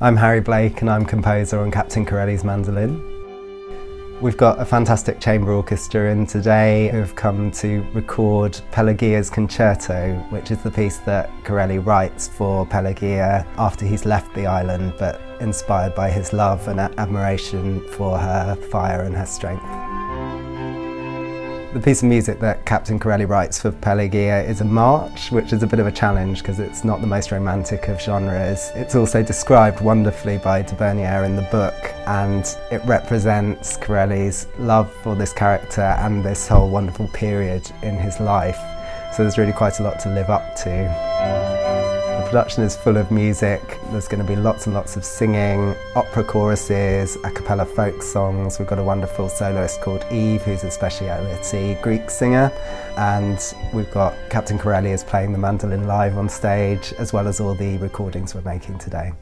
I'm Harry Blake and I'm composer on Captain Corelli's Mandolin. We've got a fantastic chamber orchestra in today who have come to record Pelagia's Concerto, which is the piece that Corelli writes for Pelagia after he's left the island, but inspired by his love and admiration for her fire and her strength. The piece of music that Captain Corelli writes for Pelagia is a march, which is a bit of a challenge because it's not the most romantic of genres. It's also described wonderfully by de Bernières in the book, and it represents Corelli's love for this character and this whole wonderful period in his life. So there's really quite a lot to live up to. The production is full of music. There's going to be lots and lots of singing, opera choruses, a cappella folk songs. We've got a wonderful soloist called Eve, who's a speciality Greek singer. And we've got Captain Corelli is playing the mandolin live on stage, as well as all the recordings we're making today.